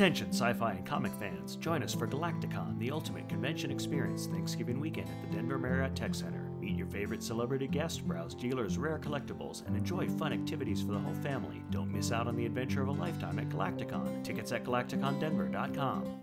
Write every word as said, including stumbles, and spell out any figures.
Attention sci-fi and comic fans, join us for GalactiCon, the ultimate convention experience, Thanksgiving weekend at the Denver Marriott Tech Center. Meet your favorite celebrity guests, browse dealers, rare collectibles, and enjoy fun activities for the whole family. Don't miss out on the adventure of a lifetime at GalactiCon. Tickets at galacticon denver dot com.